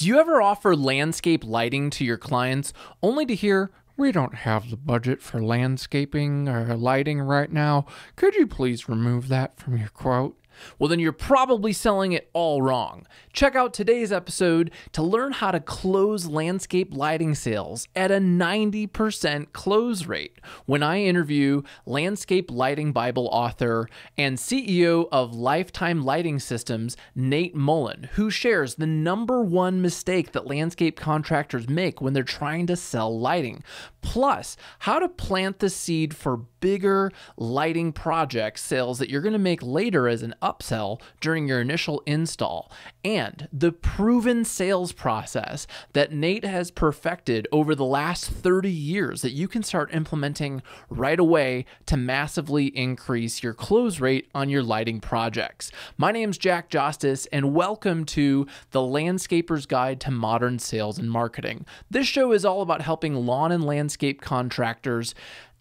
Do you ever offer landscape lighting to your clients only to hear, "We don't have the budget for landscaping or lighting right now. Could you please remove that from your quote?" Well, then you're probably selling it all wrong. Check out today's episode to learn how to close landscape lighting sales at a 90% close rate when I interview Landscape Lighting Bible author and CEO of Lifetime Lighting Systems, Nate Mullen, who shares the #1 mistake that landscape contractors make when they're trying to sell lighting, plus how to plant the seed for bigger lighting project sales that you're going to make later as an upsell during your initial install, and the proven sales process that Nate has perfected over the last 30 years that you can start implementing right away to massively increase your close rate on your lighting projects. My name's Jack Jostes, and welcome to The Landscaper's Guide to Modern Sales and Marketing. This show is all about helping lawn and landscape contractors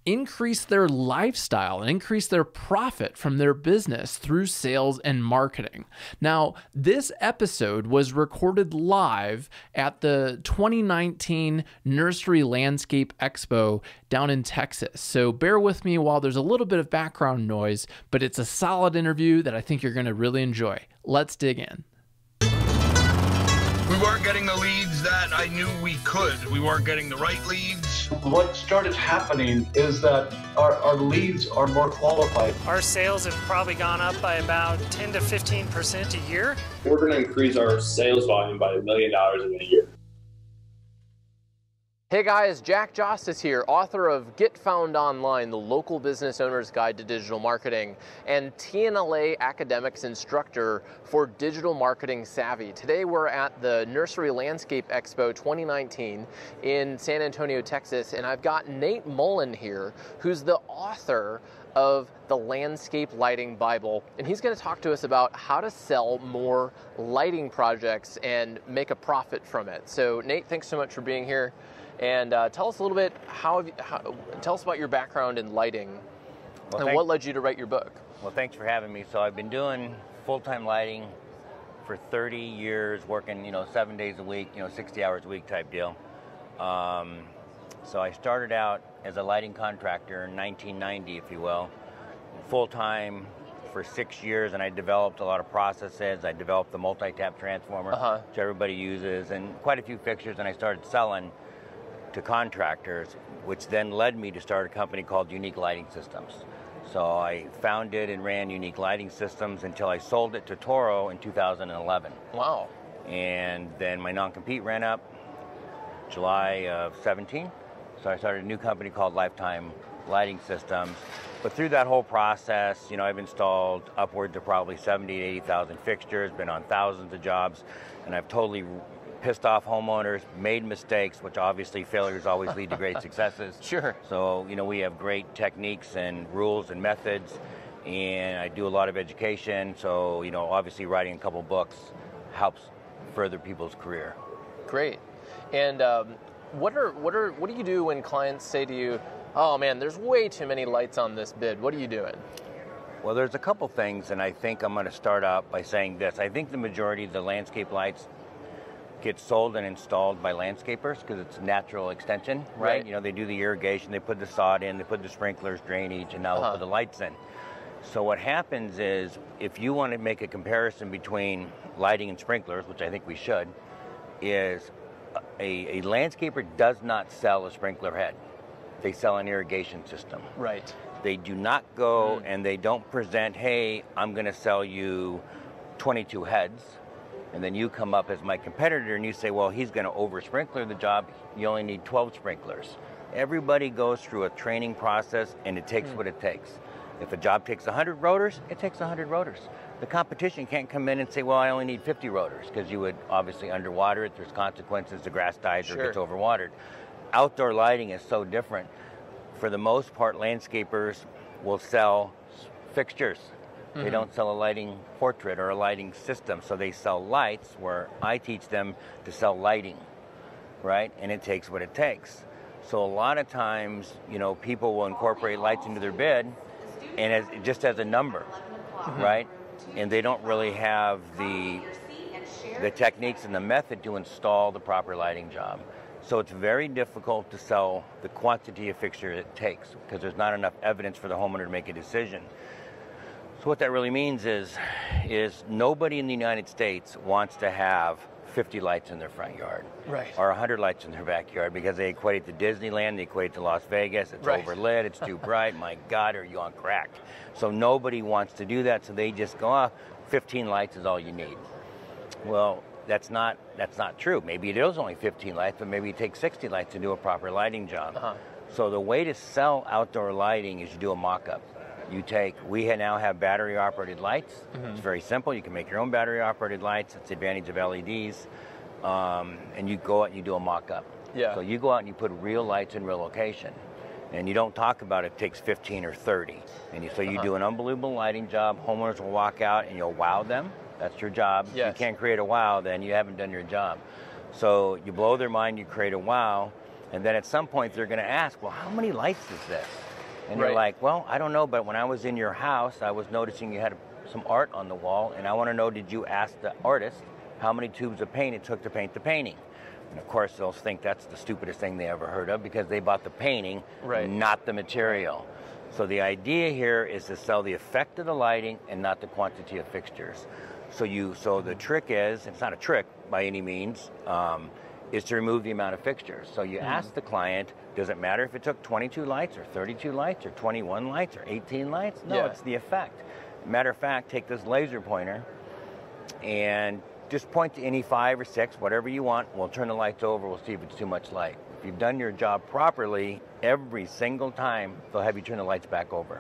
increase their lifestyle and increase their profit from their business through sales and marketing. Now, this episode was recorded live at the 2019 Nursery Landscape Expo down in Texas. So bear with me while there's a little bit of background noise, but it's a solid interview that I think you're going to really enjoy. Let's dig in. We weren't getting the leads that I knew we could. We weren't getting the right leads. What started happening is that our leads are more qualified. Our sales have probably gone up by about 10 to 15% a year. We're going to increase our sales volume by $1 million in a year. Hey guys, Jack Jostes here, author of Get Found Online, the local business owner's guide to digital marketing, and TNLA Academics instructor for Digital Marketing Savvy. Today we're at the Nursery Landscape Expo 2019 in San Antonio, Texas, and I've got Nate Mullen here, who's the author of the Landscape Lighting Bible, and he's going to talk to us about how to sell more lighting projects and make a profit from it. So Nate, thanks so much for being here. And tell us a little bit, tell us about your background in lighting and what led you to write your book. Well, thanks for having me. So I've been doing full-time lighting for 30 years, working, 7 days a week, 60 hours a week type deal. So I started out as a lighting contractor in 1990, if you will, full-time for 6 years, and I developed a lot of processes. I developed the multi-tap transformer, which everybody uses, and quite a few fixtures, and I started selling to contractors, which then led me to start a company called Unique Lighting Systems. So I founded and ran Unique Lighting Systems until I sold it to Toro in 2011. Wow. And then my non-compete ran up July of 17, so I started a new company called Lifetime Lighting Systems. But through that whole process, I've installed upwards of probably 70 to 80,000 fixtures, been on thousands of jobs, and I've totally pissed off homeowners, made mistakes, which obviously failures always lead to great successes. Sure. So, we have great techniques and rules and methods, and I do a lot of education. So, obviously writing a couple books helps further people's career. Great. And what do you do when clients say to you, "Oh man, there's way too many lights on this bid"? What are you doing? Well, there's a couple things, and I think I'm going to start out by saying this. I think the majority of the landscape lights get sold and installed by landscapers because it's natural extension, right? They do the irrigation, they put the sod in, they put the sprinklers, drainage, and now they'll put the lights in. So what happens is, if you want to make a comparison between lighting and sprinklers, which I think we should, is a landscaper does not sell a sprinkler head. They sell an irrigation system. Right. They do not go and they don't present, "Hey, I'm going to sell you 22 heads. And then you come up as my competitor and you say, "Well, he's going to over-sprinkler the job. You only need 12 sprinklers." Everybody goes through a training process, and it takes what it takes. If a job takes 100 rotors, it takes 100 rotors. The competition can't come in and say, "Well, I only need 50 rotors," because you would obviously underwater it. There's consequences. The grass dies or gets overwatered. Outdoor lighting is so different. For the most part, landscapers will sell fixtures. They don't sell a lighting portrait or a lighting system, so they sell lights, where I teach them to sell lighting, right? And it takes what it takes. So a lot of times, people will incorporate lights into their bid, and just as a number, right? And they don't really have the the techniques and the method to install the proper lighting job. So it's very difficult to sell the quantity of fixture it takes because there's not enough evidence for the homeowner to make a decision. So what that really means is nobody in the United States wants to have 50 lights in their front yard, right, or 100 lights in their backyard, because they equate it to Disneyland, they equate it to Las Vegas, it's right, overlit, it's too bright, my God, are you on crack? So nobody wants to do that, so they just go, oh, 15 lights is all you need. Well, that's not true. Maybe it is only 15 lights, but maybe you take 60 lights to do a proper lighting job. Uh-huh. So the way to sell outdoor lighting is you do a mock-up. We now have battery-operated lights. Mm-hmm. It's very simple. You can make your own battery-operated lights. It's the advantage of LEDs. And you go out and you do a mock-up. Yeah. So you go out and you put real lights in real location. And you don't talk about it takes 15 or 30. And so you do an unbelievable lighting job. Homeowners will walk out and you'll wow them. That's your job. Yes. If you can't create a wow, then you haven't done your job. So you blow their mind, you create a wow, and then at some point they're going to ask, well, how many lights is this? And you're like, well, I don't know, but when I was in your house, I was noticing you had some art on the wall, and I want to know, did you ask the artist how many tubes of paint it took to paint the painting? And of course, they'll think that's the stupidest thing they ever heard of because they bought the painting, not the material. So the idea here is to sell the effect of the lighting and not the quantity of fixtures. So the trick is, it's not a trick by any means, is to remove the amount of fixtures. So you ask the client, does it matter if it took 22 lights or 32 lights or 21 lights or 18 lights? No, it's the effect. Matter of fact, take this laser pointer and just point to any 5 or 6, whatever you want. We'll turn the lights over, we'll see if it's too much light. If you've done your job properly, every single time, they'll have you turn the lights back over.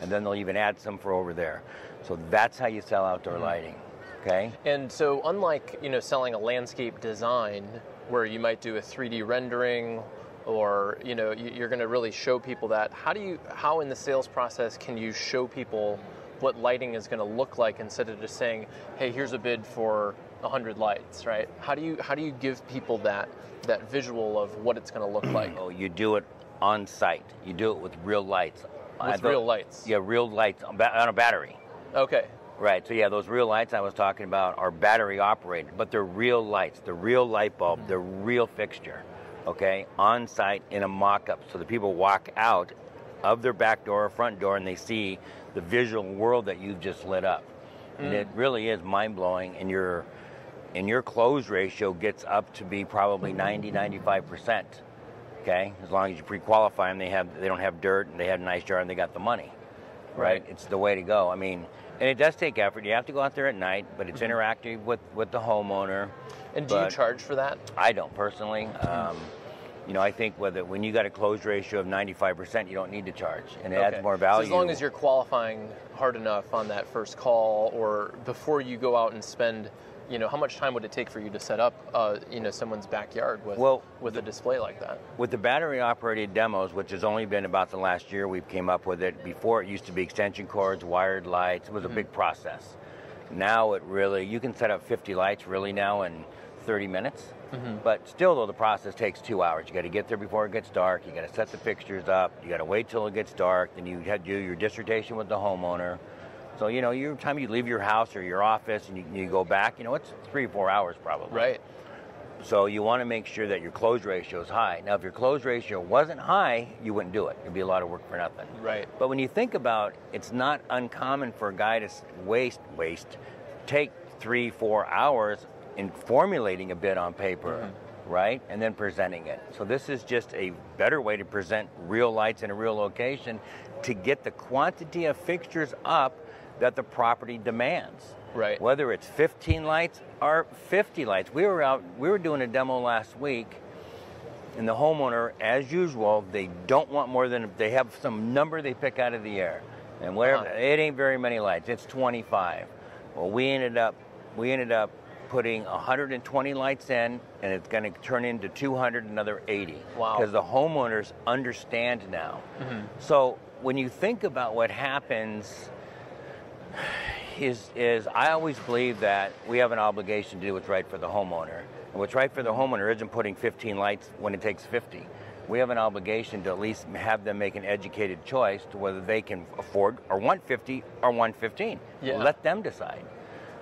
And then they'll even add some for over there. So that's how you sell outdoor lighting, okay? And so unlike, you know, selling a landscape design, where you might do a 3D rendering, or you know you're going to really show people that. How in the sales process can you show people what lighting is going to look like instead of just saying, hey, here's a bid for 100 lights, right? How do you give people that visual of what it's going to look like? Oh, you do it on site. You do it with real lights. Yeah, real lights on a battery. Okay. Right, so yeah, those real lights I was talking about are battery operated, but they're real lights, the real light bulb, the real fixture, okay, on site in a mock-up. So the people walk out of their back door or front door and they see the visual world that you've just lit up. And it really is mind-blowing, and your close ratio gets up to be probably 90, 95%, okay? As long as you pre-qualify them, they don't have dirt and they have a nice yard and they got the money, right? It's the way to go. I mean, and it does take effort. You have to go out there at night, but it's interactive with the homeowner. And do you charge for that? I don't personally. You know, I think when you got a close ratio of 95%, you don't need to charge, and it adds more value. So as long as you're qualifying hard enough on that first call, or before you go out and spend, you know, how much time would it take for you to set up, you know, someone's backyard with a display like that? With the battery-operated demos, which has only been about the last year we've came up with it. Before, it used to be extension cords, wired lights. It was a big process. Now it really, you can set up 50 lights really now in 30 minutes. But still, though, the process takes 2 hours. You got to get there before it gets dark. You got to set the fixtures up. You got to wait till it gets dark. Then you had to do your dissertation with the homeowner. So, you know, every time you leave your house or your office and you go back, you know, it's 3 or 4 hours probably. Right. So you want to make sure that your close ratio is high. Now, if your close ratio wasn't high, you wouldn't do it. It'd be a lot of work for nothing. Right. But when you think about it, it's not uncommon for a guy to take 3 or 4 hours in formulating a bid on paper, right? And then presenting it. So this is just a better way to present real lights in a real location to get the quantity of fixtures up that the property demands. Right. Whether it's 15 lights or 50 lights. We were doing a demo last week, and the homeowner, as usual, they don't want more than, they have some number they pick out of the air. And whatever, it ain't very many lights, it's 25. Well, we ended up putting 120 lights in, and it's going to turn into 200, another 80. Wow. Because the homeowners understand now. So when you think about what happens, is I always believe that we have an obligation to do what's right for the homeowner. And what's right for the homeowner isn't putting 15 lights when it takes 50. We have an obligation to at least have them make an educated choice to whether they can afford or want 50 or want 15. Yeah. Let them decide.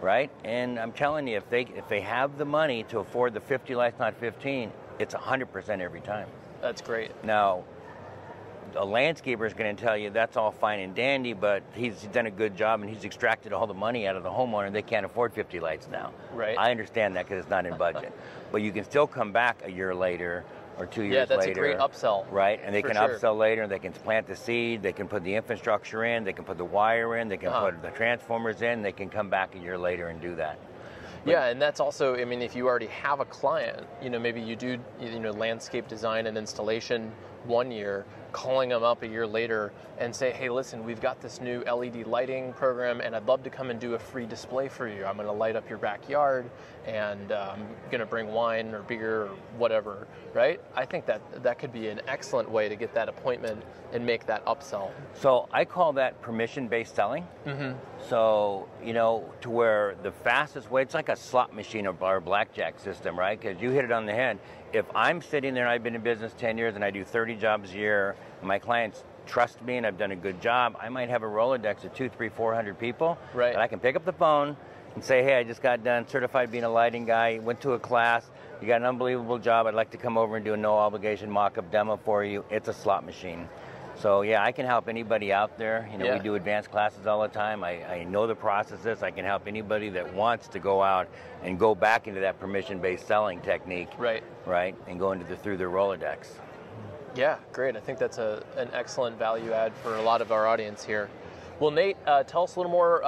right? And I'm telling you, if they have the money to afford the 50 lights, not 15, it's 100% every time. That's great. Now, a landscaper is going to tell you that's all fine and dandy, but he's done a good job and he's extracted all the money out of the homeowner. They can't afford 50 lights now. Right. I understand that because it's not in budget. But you can still come back a year later or 2 years later. Yeah, that's a great upsell. Right, and they can upsell later. They can plant the seed. They can put the infrastructure in. They can put the wire in. They can put the transformers in. They can come back a year later and do that. But yeah, and that's also, I mean, if you already have a client, you know, maybe you do, you know, landscape design and installation 1 year, calling them up a year later and say, hey, listen, we've got this new LED lighting program and I'd love to come and do a free display for you. I'm going to light up your backyard and I'm going to bring wine or beer or whatever, right? I think that could be an excellent way to get that appointment and make that upsell. So I call that permission-based selling. Mm-hmm. So, you know, to where the fastest way, it's like a slot machine or a blackjack system, right? Because you hit it on the head. If I'm sitting there and I've been in business 10 years and I do 30 jobs a year, and my clients trust me and I've done a good job, I might have a Rolodex of 200, 300, 400 people. Right. And I can pick up the phone and say, hey, I just got done certified being a lighting guy, went to a class, you got an unbelievable job, I'd like to come over and do a no obligation mock-up demo for you. It's a slot machine. So yeah, I can help anybody out there. You know, we do advanced classes all the time. I know the processes. I can help anybody that wants to go out and go back into that permission-based selling technique. Right. Right, and go into through their Rolodex. Yeah, great. I think that's an excellent value add for a lot of our audience here. Well, Nate, tell us a little more,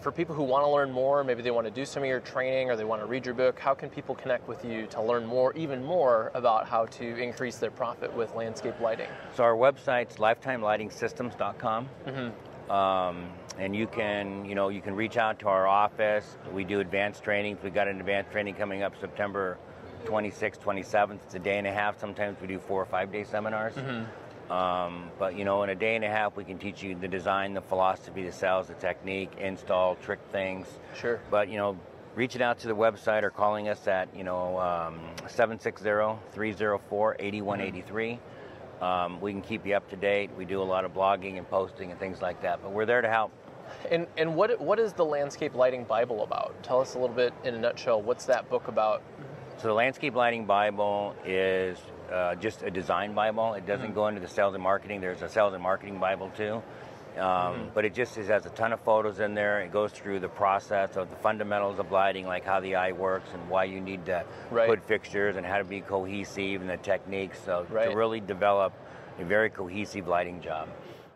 for people who want to learn more, maybe they want to do some of your training or they want to read your book, how can people connect with you to learn more, even more, about how to increase their profit with landscape lighting? So our website's lifetimelightingsystems.com. Mm-hmm. And you can, you know, you can reach out to our office. We do advanced trainings. We've got an advanced training coming up September 26th, 27th. It's a day and a half. Sometimes we do 4 or 5 day seminars. Mm-hmm. But, you know, in a day and a half, we can teach you the design, the philosophy, the sales, the technique, install, trick things. Sure. But, you know, reaching out to the website or calling us at, you know, 760-304-8183. We can keep you up to date. We do a lot of blogging and posting and things like that. But we're there to help. And what is the Landscape Lighting Bible about? Tell us a little bit in a nutshell. What's that book about? So the Landscape Lighting Bible is... just a design Bible. It doesn't go into the sales and marketing. There's a sales and marketing Bible too. But it just has a ton of photos in there. It goes through the process of the fundamentals of lighting, like how the eye works and why you need to put fixtures and how to be cohesive and the techniques. So to really develop a very cohesive lighting job.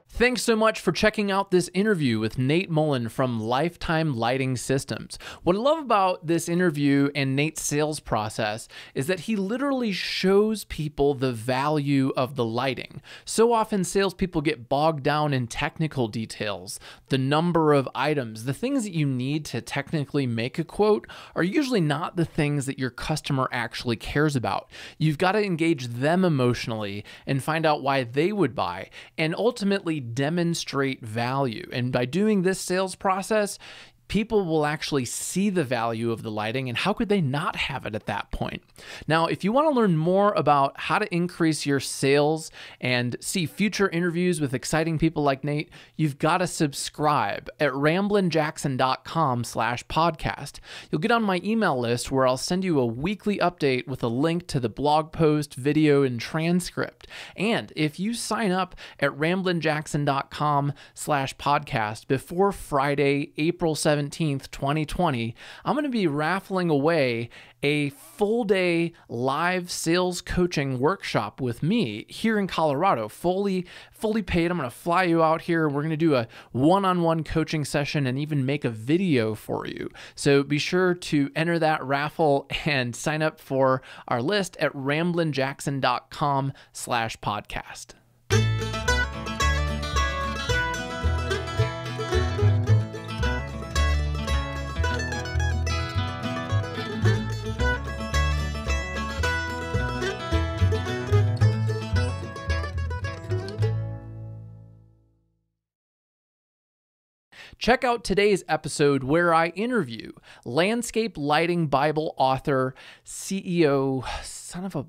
Thanks so much for checking out this interview with Nate Mullen from Lifetime Lighting Systems. What I love about this interview and Nate's sales process is that he literally shows people the value of the lighting. So often salespeople get bogged down in technical details. The number of items, the things that you need to technically make a quote are usually not the things that your customer actually cares about. You've got to engage them emotionally and find out why they would buy, and ultimately demonstrate value. And by doing this sales process, people will actually see the value of the lighting, and how could they not have it at that point? Now, if you want to learn more about how to increase your sales and see future interviews with exciting people like Nate, you've got to subscribe at ramblinjackson.com/podcast. You'll get on my email list where I'll send you a weekly update with a link to the blog post, video, and transcript. And if you sign up at ramblinjackson.com/podcast before Friday, April 17th, 2020, I'm going to be raffling away a full-day live sales coaching workshop with me here in Colorado, fully paid. I'm going to fly you out here. We're going to do a one-on-one coaching session and even make a video for you. So be sure to enter that raffle and sign up for our list at ramblinjackson.com/podcast. Check out today's episode where I interview Landscape Lighting Bible author, CEO, son of a